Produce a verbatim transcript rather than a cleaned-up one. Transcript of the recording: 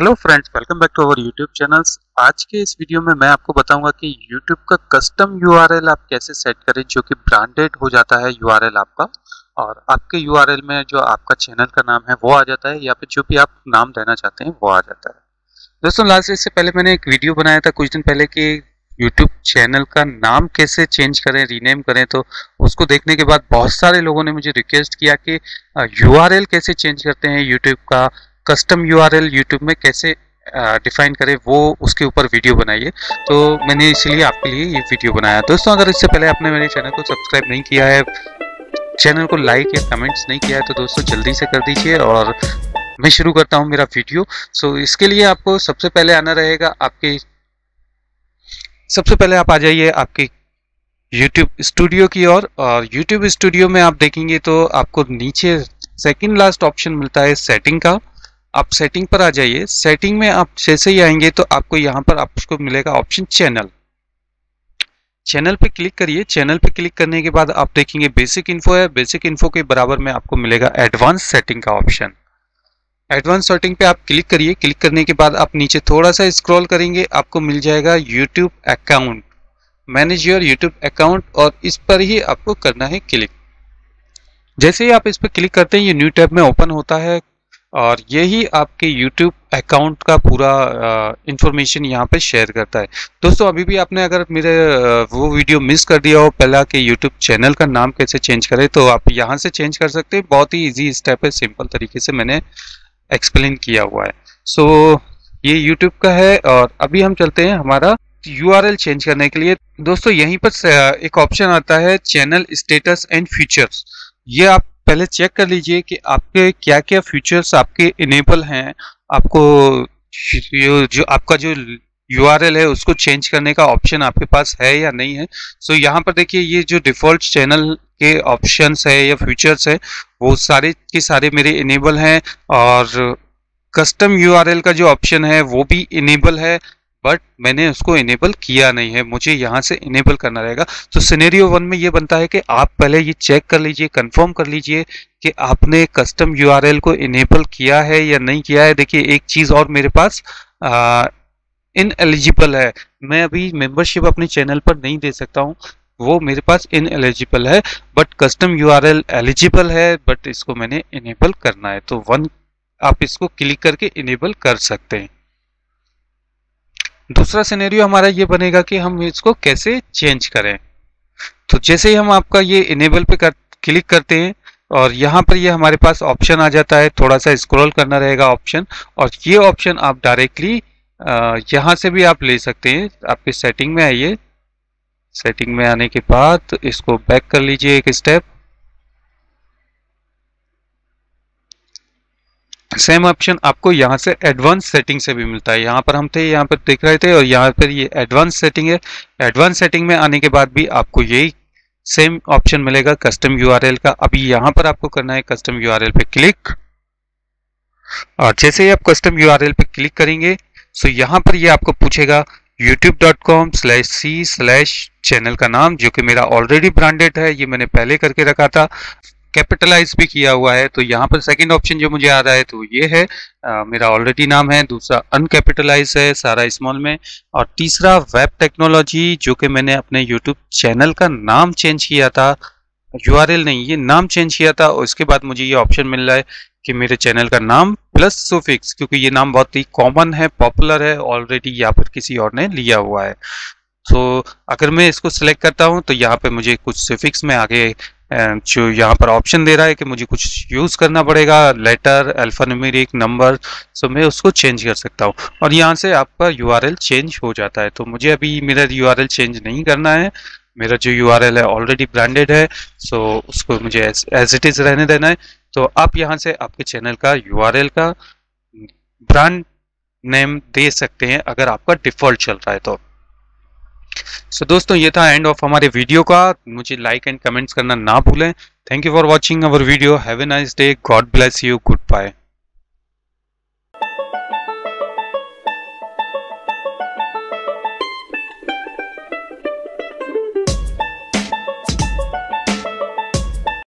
Hello friends, welcome back to our YouTube channels. आज के इस वीडियो में मैं आपको बताऊंगा कि यूट्यूब का कस्टम यूआरएल आप कैसे सेट करें, जो कि ब्रांडेड हो जाता है यूआरएल आपका, और आपके यूआरएल में जो आपका चैनल का नाम है वो आ जाता है, या फिर जो भी आप नाम देना चाहते हैं वो आ जाता है। दोस्तों, लास्ट इससे पहले मैंने एक वीडियो बनाया था कुछ दिन पहले कि यूट्यूब चैनल का नाम कैसे चेंज करें, रीनेम करें। तो उसको देखने के बाद बहुत सारे लोगों ने मुझे रिक्वेस्ट किया कि यूआरएल कैसे चेंज करते हैं, यूट्यूब का कस्टम यूआरएल यूट्यूब में कैसे डिफाइन करें, वो उसके ऊपर वीडियो बनाइए। तो मैंने इसलिए आपके लिए ये वीडियो बनाया। दोस्तों, अगर इससे पहले आपने मेरे चैनल को सब्सक्राइब नहीं किया है, चैनल को लाइक या कमेंट्स नहीं किया है, तो दोस्तों जल्दी से कर दीजिए और मैं शुरू करता हूँ मेरा वीडियो। सो इसके लिए आपको सबसे पहले आना रहेगा आपके, सबसे पहले आप आ जाइए आपके यूट्यूब स्टूडियो की ओर, और यूट्यूब स्टूडियो में आप देखेंगे तो आपको नीचे सेकेंड लास्ट ऑप्शन मिलता है सेटिंग का। आप सेटिंग पर आ जाइए। सेटिंग में आप जैसे ही आएंगे तो आपको यहाँ पर आपको मिलेगा ऑप्शन चैनल। चैनल पे क्लिक करिए। चैनल पे क्लिक करने के बाद आप देखेंगे बेसिक इन्फो है। बेसिक इन्फो के बराबर में आपको मिलेगा एडवांस सेटिंग का ऑप्शन। एडवांस सेटिंग पे आप क्लिक करिए। क्लिक करने के बाद आप नीचे थोड़ा सा स्क्रॉल करेंगे, आपको मिल जाएगा YouTube account, manage your YouTube account, और इस पर ही आपको करना है क्लिक। जैसे ही आप इस पर क्लिक करते हैं ये न्यू टैब में ओपन होता है, और यही आपके YouTube अकाउंट का पूरा इंफॉर्मेशन यहाँ पे शेयर करता है। दोस्तों, अभी भी आपने अगर मेरे वो वीडियो मिस कर दिया हो पहला कि YouTube चैनल का नाम कैसे चेंज करें, तो आप यहाँ से चेंज कर सकते हैं। बहुत ही इजी स्टेप है, सिंपल तरीके से मैंने एक्सप्लेन किया हुआ है। सो so, ये YouTube का है, और अभी हम चलते हैं हमारा यूआरएल चेंज करने के लिए। दोस्तों, यहीं पर एक ऑप्शन आता है चैनल स्टेटस एंड फीचर्स। ये आप पहले चेक कर लीजिए कि आपके क्या क्या फीचर्स आपके इनेबल हैं। आपको जो आपका जो यूआरएल है उसको चेंज करने का ऑप्शन आपके पास है या नहीं है। सो so, यहाँ पर देखिए ये जो डिफ़ॉल्ट चैनल के ऑप्शंस है या फीचर्स है वो सारे के सारे मेरे इनेबल हैं, और कस्टम यूआरएल का जो ऑप्शन है वो भी इनेबल है, बट मैंने उसको इनेबल किया नहीं है। मुझे यहाँ से इनेबल करना रहेगा। तो सिनेरियो वन में ये बनता है कि आप पहले ये चेक कर लीजिए, कंफर्म कर लीजिए कि आपने कस्टम यूआरएल को इनेबल किया है या नहीं किया है। देखिए, एक चीज़ और मेरे पास इन एलिजिबल है, मैं अभी मेंबरशिप अपने चैनल पर नहीं दे सकता हूँ, वो मेरे पास इन एलिजिबल है, बट कस्टम यूआरएल एलिजिबल है, बट इसको मैंने इनेबल करना है। तो वन आप इसको क्लिक करके इनेबल कर सकते हैं। दूसरा सिनेरियो हमारा ये बनेगा कि हम इसको कैसे चेंज करें। तो जैसे ही हम आपका ये इनेबल पे कर, क्लिक करते हैं और यहाँ पर ये हमारे पास ऑप्शन आ जाता है। थोड़ा सा स्क्रॉल करना रहेगा ऑप्शन, और ये ऑप्शन आप डायरेक्टली यहाँ से भी आप ले सकते हैं। आपके सेटिंग में आइए। सेटिंग में आने के बाद इसको बैक कर लीजिए एक स्टेप। सेम ऑप्शन आपको यहाँ से एडवांस सेटिंग से भी मिलता है। यहाँ पर हम थे, यहाँ पर देख रहे थे, और यहाँ पर ये एडवांस सेटिंग है। एडवांस सेटिंग में आने के बाद भी आपको यही सेम ऑप्शन मिलेगा कस्टम यूआरएल का। अभी यहाँ पर आपको करना है कस्टम यूआरएल पे क्लिक, और जैसे ही आप कस्टम यूआरएल पे क्लिक करेंगे सो यहाँ पर ये आपको पूछेगा YouTube dot com slash C slash channel का नाम, जो कि मेरा ऑलरेडी ब्रांडेड है। ये मैंने पहले करके रखा था, कैपिटलाइज भी किया हुआ है। तो यहाँ पर सेकंड ऑप्शन जो मुझे आ रहा है तो ये है आ, मेरा ऑलरेडी नाम है। दूसरा अनकैपिटलाइज है, सारा स्मॉल में। और तीसरा वेब टेक्नोलॉजी, जो कि मैंने अपने यूट्यूब चैनल का नाम चेंज किया था, यूआरएल नहीं, ये नाम चेंज किया था, और इसके बाद मुझे ये ऑप्शन मिल रहा है कि मेरे चैनल का नाम प्लस सुफिक्स, क्योंकि ये नाम बहुत ही कॉमन है, पॉपुलर है ऑलरेडी, यहाँ पर किसी और ने लिया हुआ है। तो अगर मैं इसको सिलेक्ट करता हूँ तो यहाँ पर मुझे कुछ सुफिक्स में आगे जो यहाँ पर ऑप्शन दे रहा है कि मुझे कुछ यूज़ करना पड़ेगा, लेटर, अल्फान्यूमेरिक, नंबर, सो मैं उसको चेंज कर सकता हूँ, और यहाँ से आपका यूआरएल चेंज हो जाता है। तो मुझे अभी मेरा यूआरएल चेंज नहीं करना है, मेरा जो यूआरएल है ऑलरेडी ब्रांडेड है, सो उसको मुझे एज इट इज़ रहने देना है। तो आप यहाँ से आपके चैनल का यूआरएल का ब्रांड नेम दे सकते हैं अगर आपका डिफ़ॉल्ट चल रहा है तो। सो so, दोस्तों, ये था एंड ऑफ हमारे वीडियो का। मुझे लाइक एंड कमेंट्स करना ना भूलें। Thank you for watching our video. Have a nice day. God bless you. Good bye.